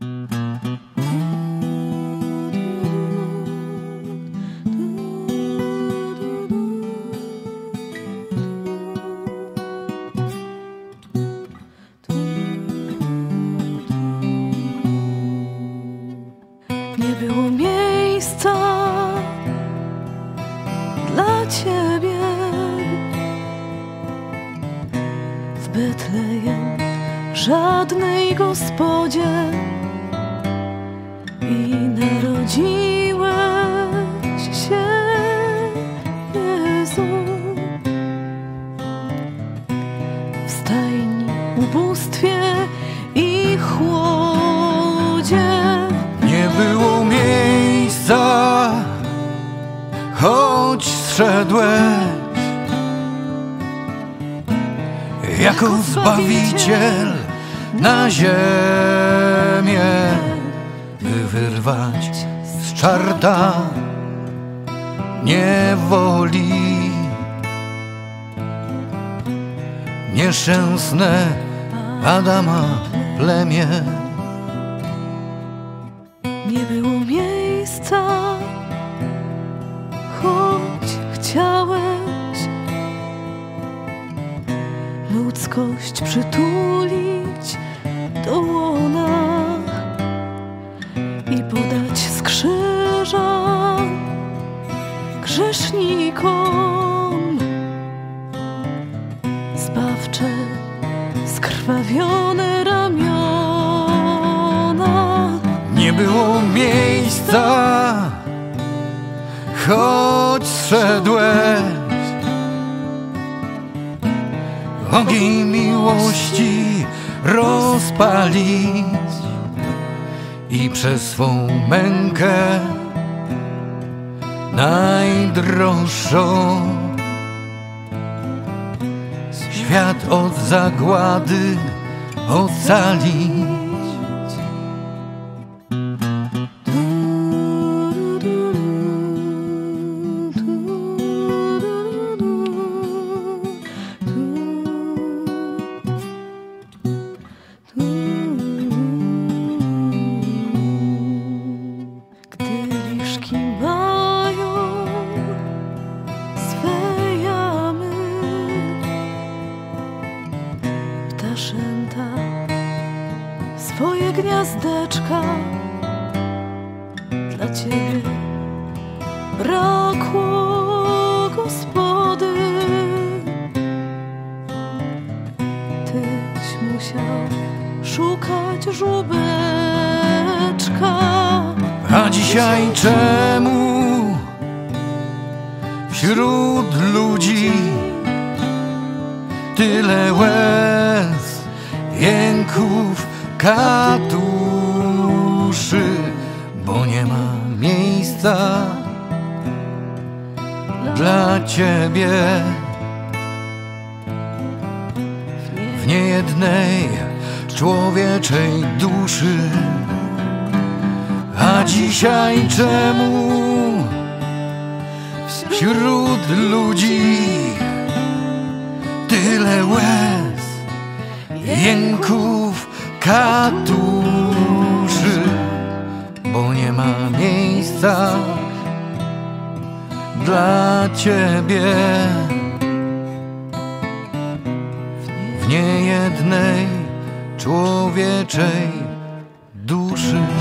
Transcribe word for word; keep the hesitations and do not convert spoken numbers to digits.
Nie było miejsca dla Ciebie w Betlejem, żadnej Gospodzie, i narodziłeś się, Jezu, w stajni, ubóstwie i chłodzie. Nie było miejsca, choć zszedłeś jako Zbawiciel na ziemię, by wyrwać z czarta niewoli. Nie szczęsne Adama plemię. Nie było miejsca, choć chciałeś ludzkość przytulić do łona i podać z krzyża grzesznikom zbawcze, skrwawione ramiona. Nie było miejsca, choć zszedłeś, ogień miłości rozpalić i przez swą mękę najdroższą świat od zagłady ocalić. Ptaszęta swoje gniazdeczka dla Ciebie brakło, Gospody. Tyś musiał szukać żółbeczka. A dzisiaj czemu wśród ludzi tyle łez, jęków, katuszy? Bo nie ma miejsca dla Ciebie w niejednej człowieczej duszy. A dzisiaj czemu wśród ludzi tyle łez, jęków, katuszy? Bo nie ma miejsca dla Ciebie w niejednej człowieczej duszy.